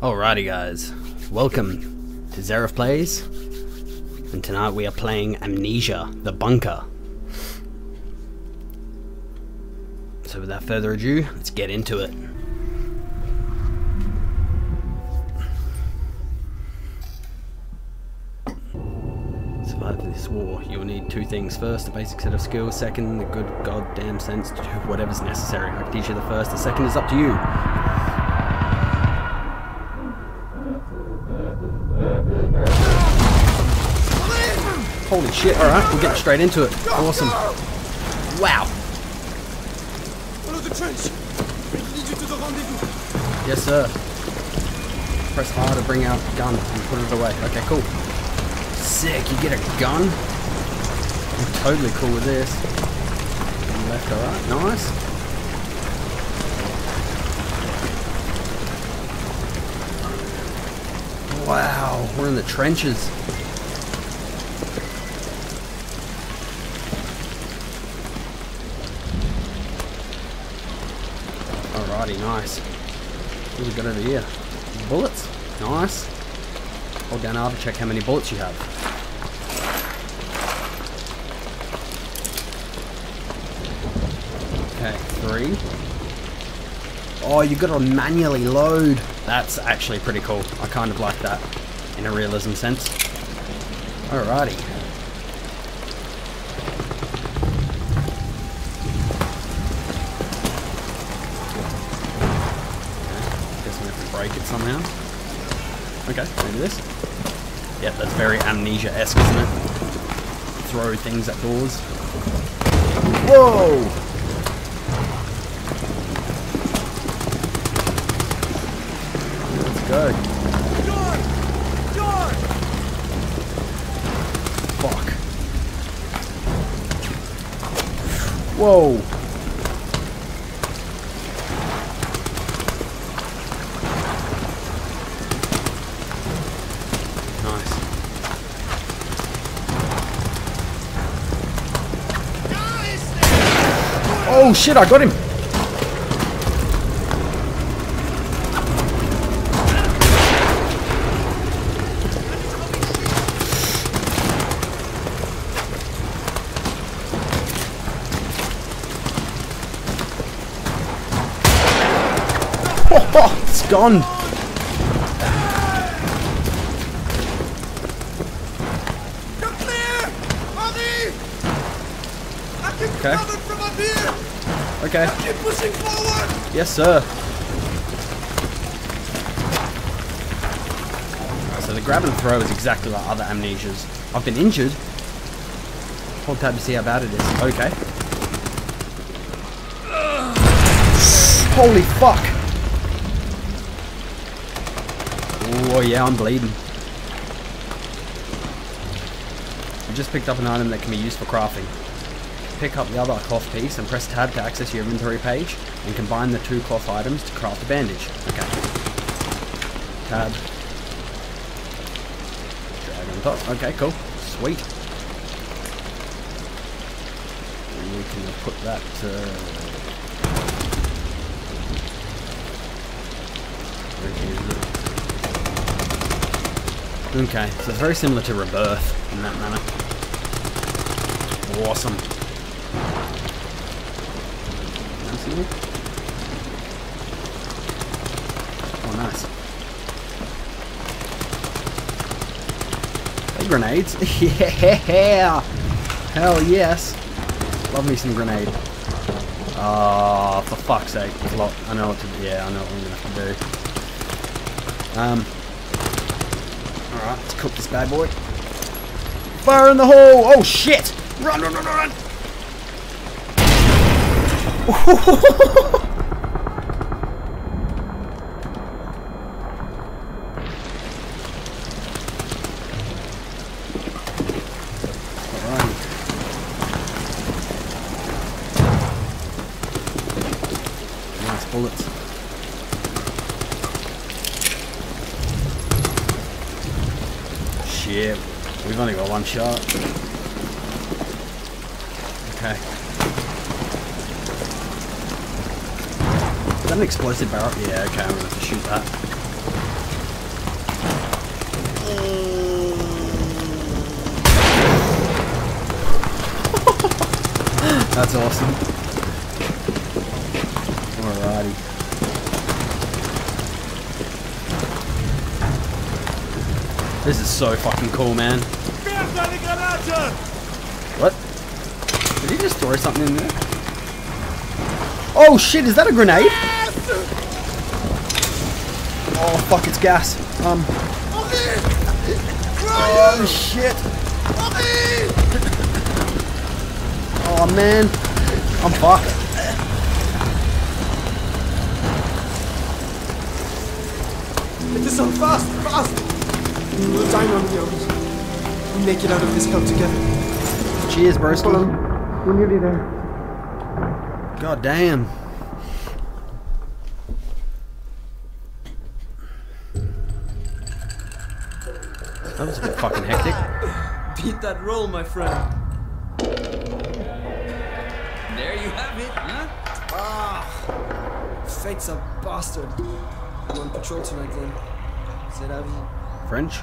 Alrighty guys, welcome to Zeref Plays, and tonight we are playing Amnesia: The Bunker. So without further ado, let's get into it. Survive this war. You'll need two things. First, a basic set of skills. Second, the good goddamn sense to do whatever's necessary. I can teach you the first, the second is up to you. Holy shit, alright, we're getting straight into it. Awesome. Wow. Yes, sir. Press R to bring out gun and put it away. Okay, cool. Sick, you get a gun? I'm totally cool with this. Left, alright, nice. Wow, we're in the trenches. Nice. What have we got over here? Bullets. Nice. Hold down R to check how many bullets you have. Okay, 3. Oh, you've got to manually load. That's actually pretty cool. I kind of like that in a realism sense. Alrighty. Somehow. Okay, maybe this. Yep, that's very Amnesia-esque, isn't it? Throw things at doors. Whoa! Let's go. Door! Door! Fuck. Whoa! Oh shit, I got him! Oh, it's gone! Okay. Okay. Now keep pushing forward. Yes, sir. So the grab and throw is exactly like other Amnesias. I've been injured. Hold tab to see how bad it is. Okay. Holy fuck. Oh yeah, I'm bleeding. I just picked up an item that can be used for crafting. Pick up the other cloth piece and press tab to access your inventory page and combine the two cloth items to craft a bandage. Okay. Tab. Drag on top. Okay, cool. Sweet. And we can put that okay, so it's very similar to Rebirth in that manner. Awesome. Oh, nice. Hey, grenades. Yeah. Hell yes. Love me some grenade. Ah, for fuck's sake. There's a lot. I know what to do. Yeah, I know what I'm going to have to do. Alright, let's cook this bad boy. Fire in the hole. Oh, shit. Run, run, run, run. Nice bullets. Shit, we've only got one shot. Okay. Is that an explosive barrel? Yeah, okay, I'm gonna have to shoot that. That's awesome. Alrighty. This is so fucking cool, man. What? Did he just throw something in there? Oh shit, is that a grenade? Yes! Oh fuck, it's gas. Oh shit. Oh man. I'm fucked. Bitte so fast, fast! Nur dein und wir. We make it out of this hell together. Cheers, Burston. We're nearly there. God damn. That was a bit fucking hectic. Beat that roll, my friend. There you have it, huh? Ah! Fate's a bastard. I'm on patrol tonight, then. C'est la vie. French?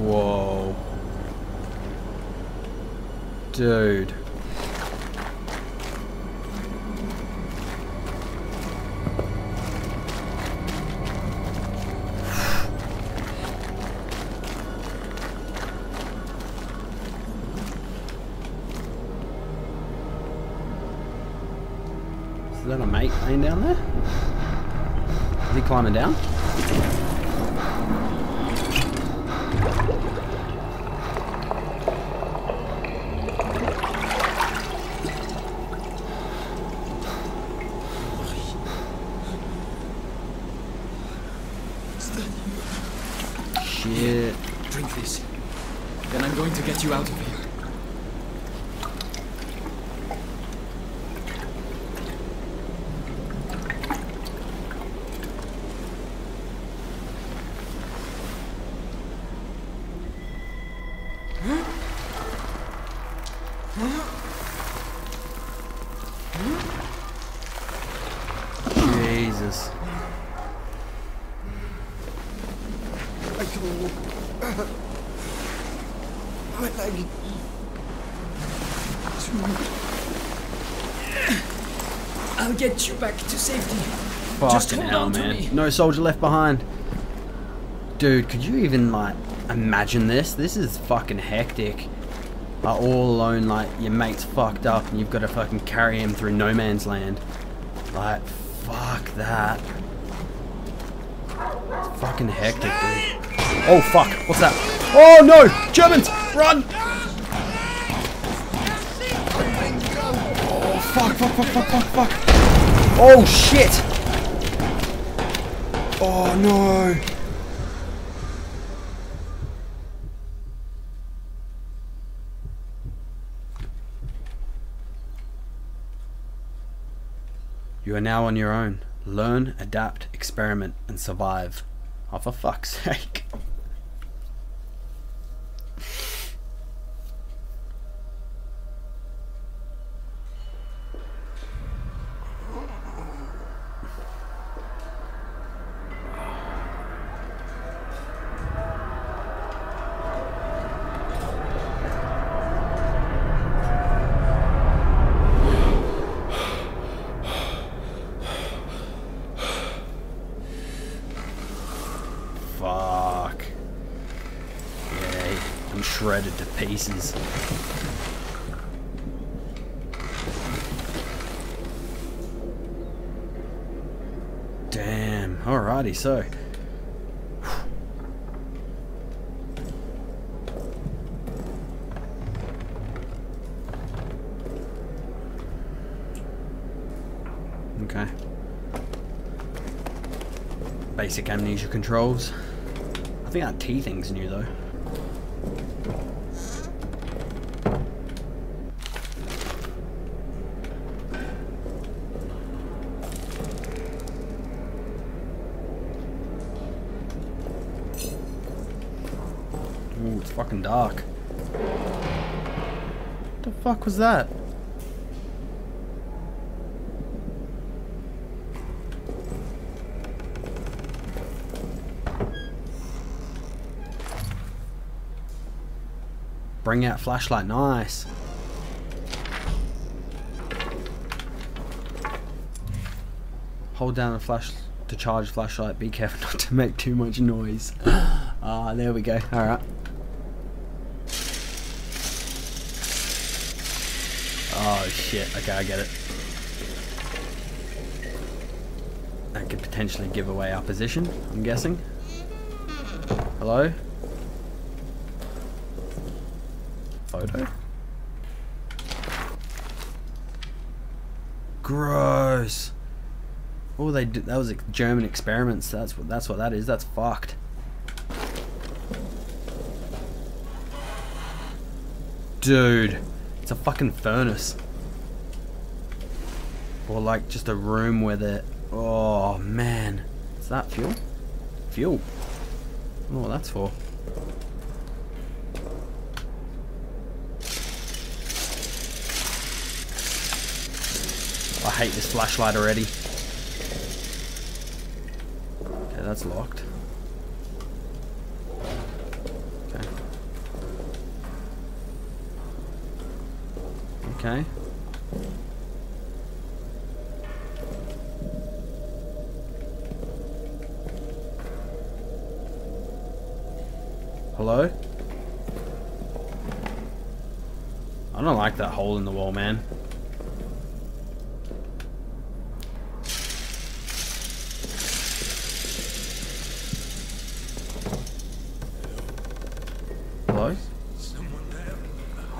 Whoa. Dude. Is that a mate laying down there? Is he climbing down? Shit. Drink this. Then I'm going to get you out of here. I'll get you back to safety. Fucking just hold hell, on man. To me. No soldier left behind. Dude, could you even like imagine this? This is fucking hectic. Like, all alone, like your mate's fucked up and you've got to fucking carry him through no man's land. Like, fuck that. It's fucking hectic, dude. Oh fuck! What's that? Oh no! Germans, run! Oh fuck! Fuck! Fuck! Fuck! Fuck! Fuck! Oh shit! Oh no! You are now on your own. Learn, adapt, experiment, and survive. Oh, for fuck's sake! Shredded to pieces. Damn. Alrighty, so. Okay. Basic amnesia controls. I think that T thing's new though. Fucking dark. What the fuck was that? Bring out flashlight. Nice. Hold down the flash to charge flashlight. Be careful not to make too much noise. Ah, there we go. All right. Oh shit. Okay, I get it. That could potentially give away our position, I'm guessing. Hello? Photo? Gross. Oh, they did, that was German experiments. That's what that is. That's fucked. Dude, it's a fucking furnace. Or like just a room where they're... Oh man, is that fuel? Fuel. I don't know what that's for. I hate this flashlight already. Okay, that's locked. Okay. Okay. Hello? I don't like that hole in the wall, man. Hello? Someone there.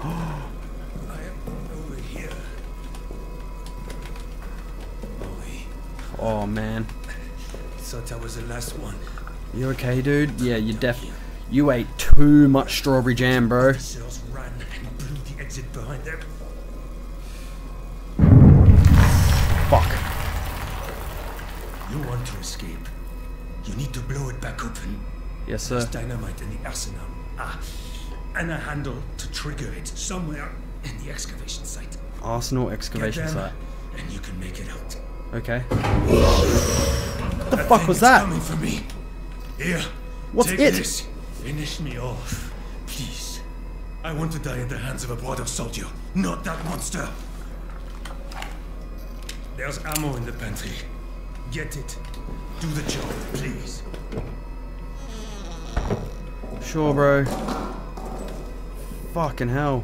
I am over here. Oh man. Thought I was the last one. You okay, dude? Yeah, you're definitely... You ate too much strawberry jam, bro. Run and blew the exit behind them. Fuck. You want to escape. You need to blow it back open. Yes, sir. There's dynamite in the arsenal. Ah, and a handle to trigger it somewhere in the excavation site. Arsenal excavation site. And you can make it out. Okay. What the fuck was that? Coming for me. Here. What's it? This. Finish me off, please. I want to die at the hands of a brother soldier, not that monster. There's ammo in the pantry. Get it. Do the job, please. Sure, bro. Fucking hell.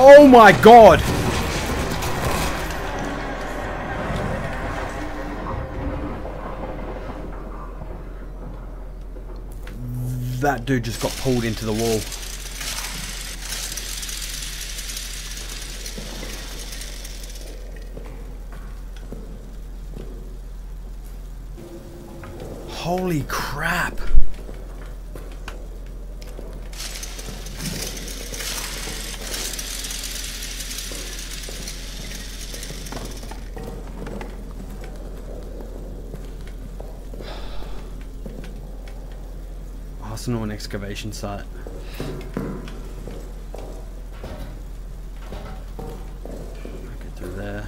Oh my god! That dude just got pulled into the wall. Holy crap! An excavation site. Get through there.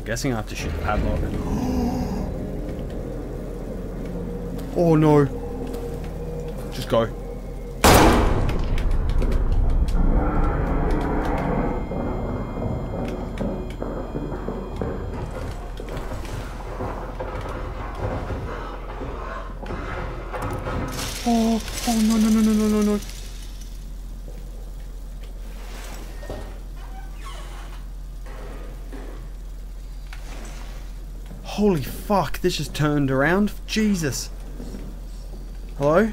I'm guessing I have to shoot the padlock. Oh no! Just go. Oh no no no no no no no! Holy fuck! This just turned around. Jesus. Hello?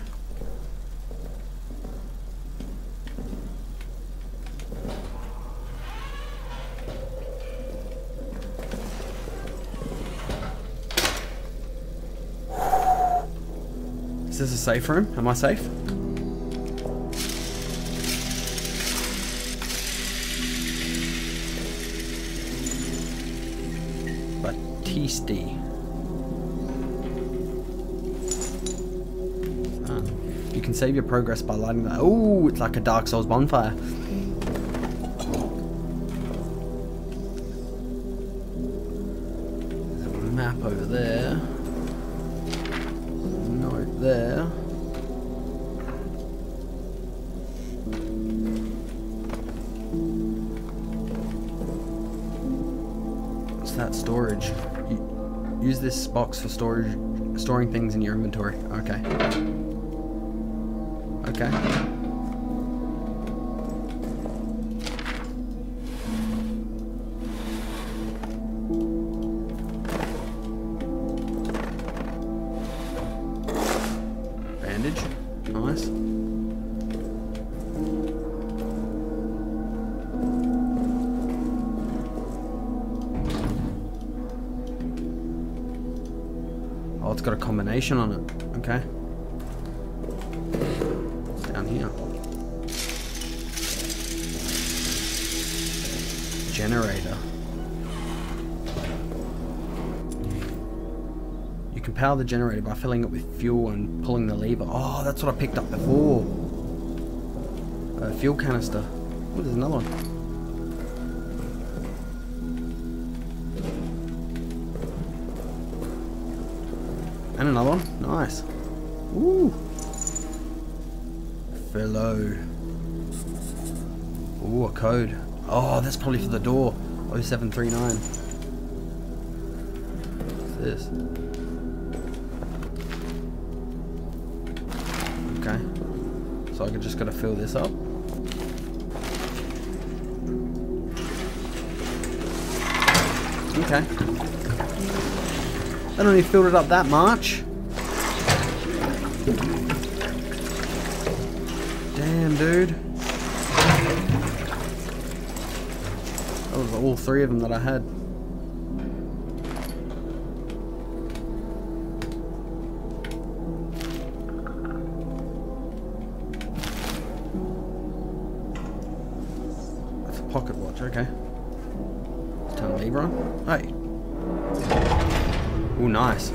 Is this a safe room? Am I safe? Batiste. You can save your progress by lighting that. Ooh, it's like a Dark Souls bonfire. map over there. There's a note there. What's that? Storage. Use this box for storage, storing things in your inventory. Okay. Okay. It's got a combination on it. Okay. What's down here? Generator. You can power the generator by filling it with fuel and pulling the lever. Oh, that's what I picked up before. A fuel canister. Oh, there's another one. And another one. Nice. Ooh. Fellow. Ooh, a code. Oh, that's probably for the door. 0739. What's this? Okay. So I just gotta fill this up. Okay. I don't even filled it up that much. Damn, dude. That was all three of them that I had. That's a pocket watch, okay. Turn the lever on. Hey. Oh, nice.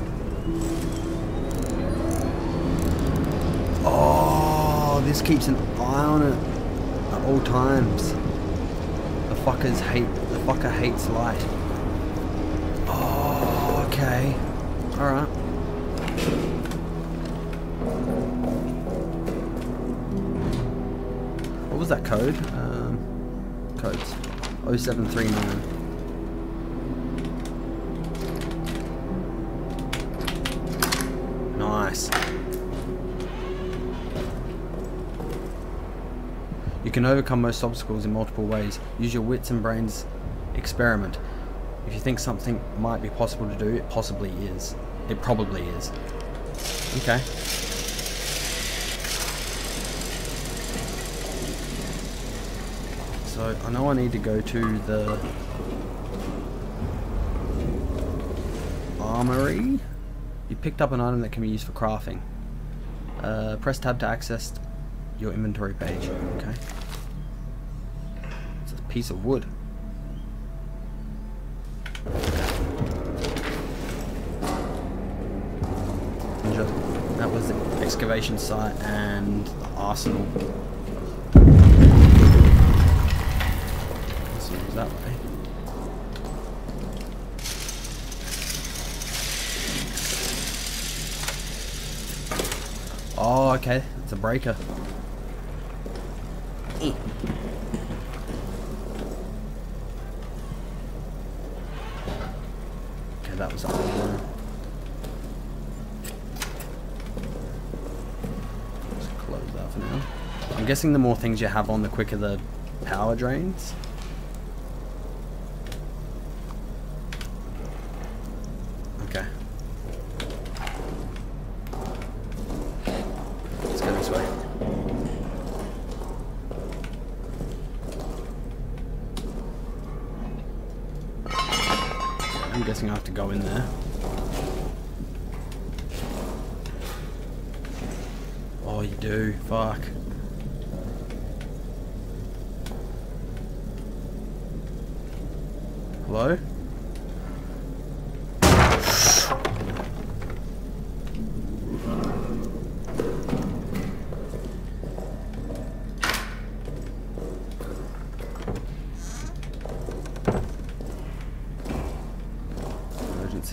Oh, this keeps an eye on it at all times. The fucker hates light. Oh, okay. All right. What was that code? Codes. 0739. You can overcome most obstacles in multiple ways. Use your wits and brains. Experiment. If you think something might be possible to do, it possibly is. It probably is. Okay. So I know I need to go to the armory. You picked up an item that can be used for crafting. Press tab to access your inventory page. Okay. It's a piece of wood. That was the excavation site and the arsenal. Let's see what's that way. Oh, okay. It's a breaker. Okay, that was up there. Just close that for now. I'm guessing the more things you have on, the quicker the power drains. I'm guessing I have to go in there. Oh, you do. Fuck. Hello?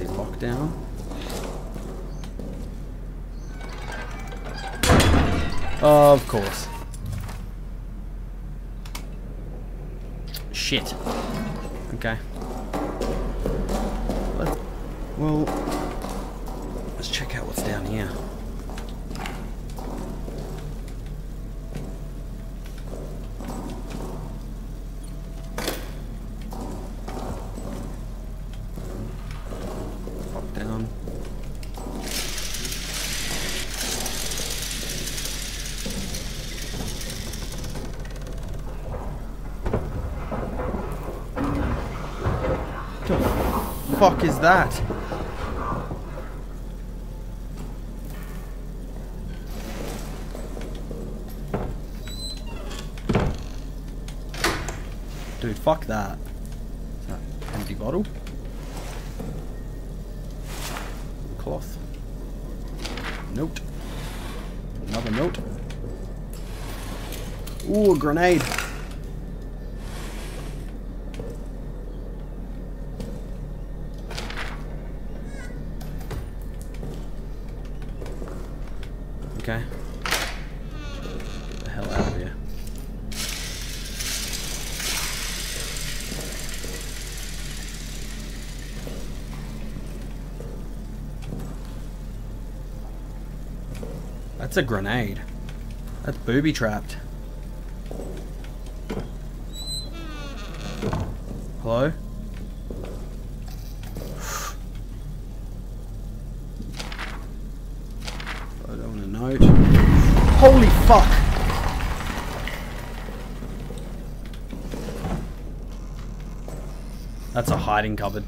Let's see, lockdown. Of course. Shit. Okay. Well, let's check out what's down here. What the fuck is that? Dude, fuck that. Is that an empty bottle? Cloth. Note. Another note. Ooh, a grenade. Okay. Get the hell out of here. That's a grenade. That's booby trapped. Hello? Holy fuck! That's a hiding cupboard.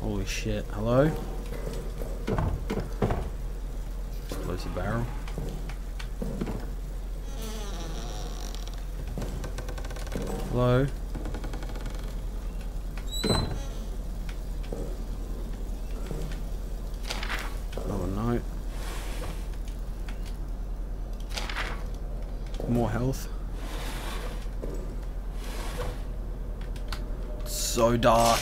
Holy shit, hello? Explosive barrel. Hello? Another note. More health. It's so dark.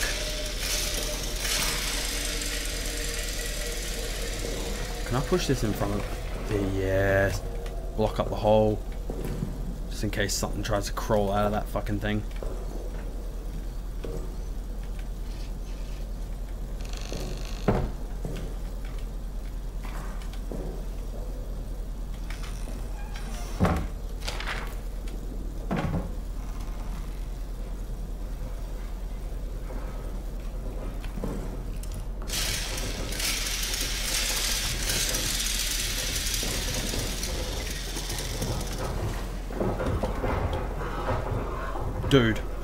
Can I push this in front of the, yes, block up the hole, just in case something tries to crawl out of that fucking thing. Dude,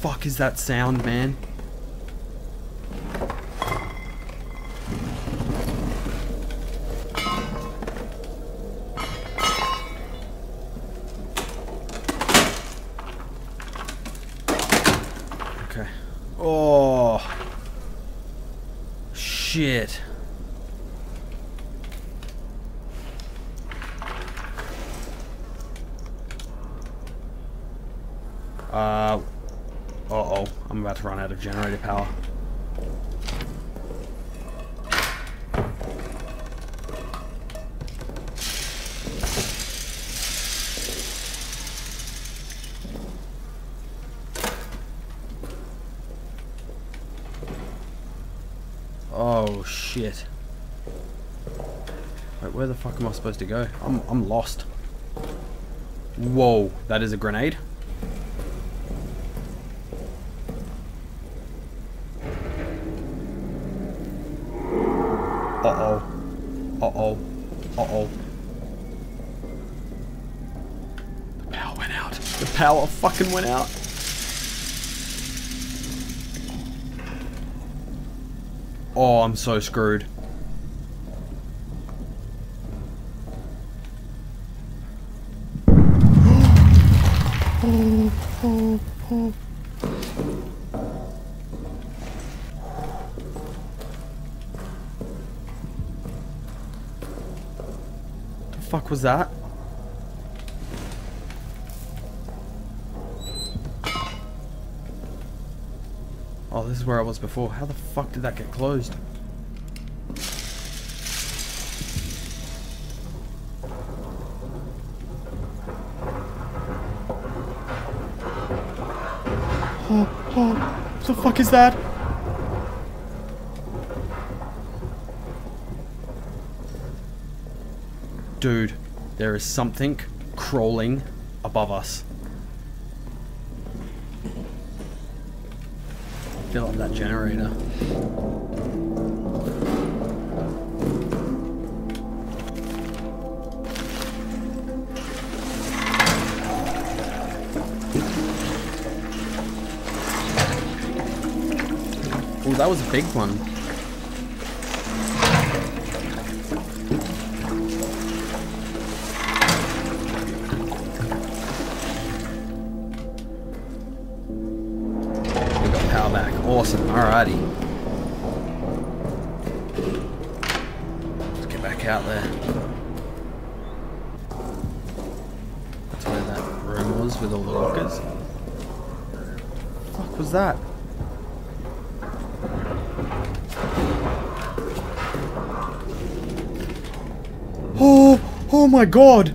Fuck is that sound, man? Okay. Oh shit. Uh-oh, I'm about to run out of generator power. Oh shit. Wait, where the fuck am I supposed to go? I'm lost. Whoa, that is a grenade. power fucking went out. Oh, I'm so screwed. The fuck was that? Oh, this is where I was before. How the fuck did that get closed? Oh, oh, what the fuck is that? Dude, there is something crawling above us. I feel like that generator. Oh, that was a big one. Awesome, alrighty. Let's get back out there. That's where that room was with all the lockers. What the fuck was that? Oh, oh my god!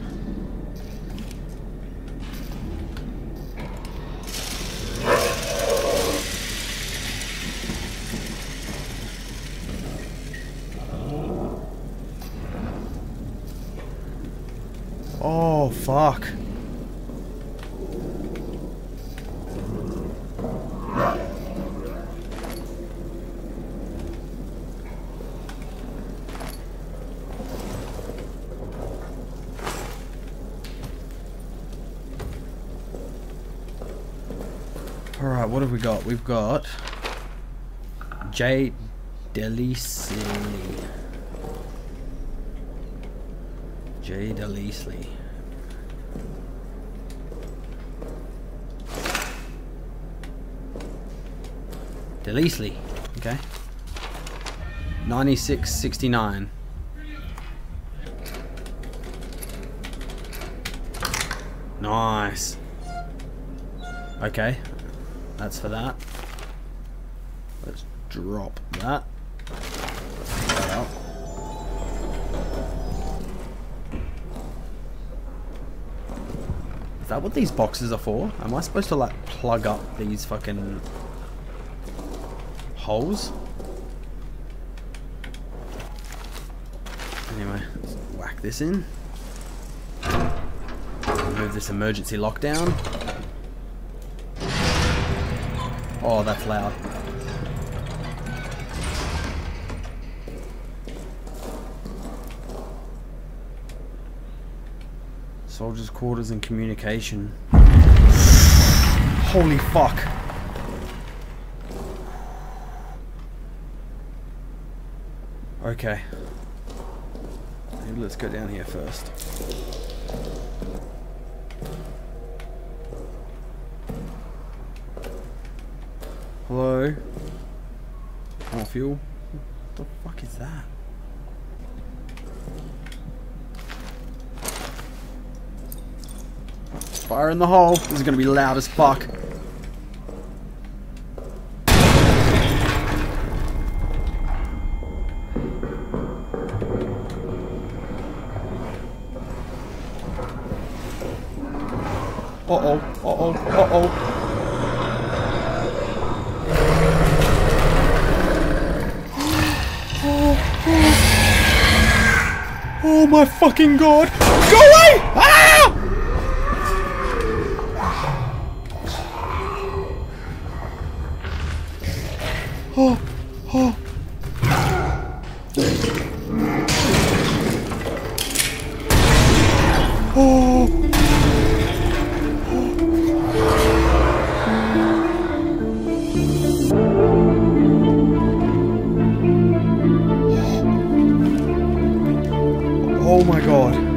Oh, fuck. All right, what have we got? We've got Jay Deleasley. Jay Deleasley. Deleasley, okay. 96.69. Nice. Okay, that's for that. Let's drop that. Is that what these boxes are for? Am I supposed to like plug up these fucking holes? Anyway, let's whack this in. Remove this emergency lockdown. Oh, that's loud. Soldiers' quarters and communication. Holy fuck. Okay. Maybe let's go down here first. Hello? More fuel? What the fuck is that? Fire in the hole. This is going to be loud as fuck. Uh-oh, uh-oh, uh-oh. Oh my fucking god. Go away! Ah! Oh, oh. Oh. Oh. Oh my god.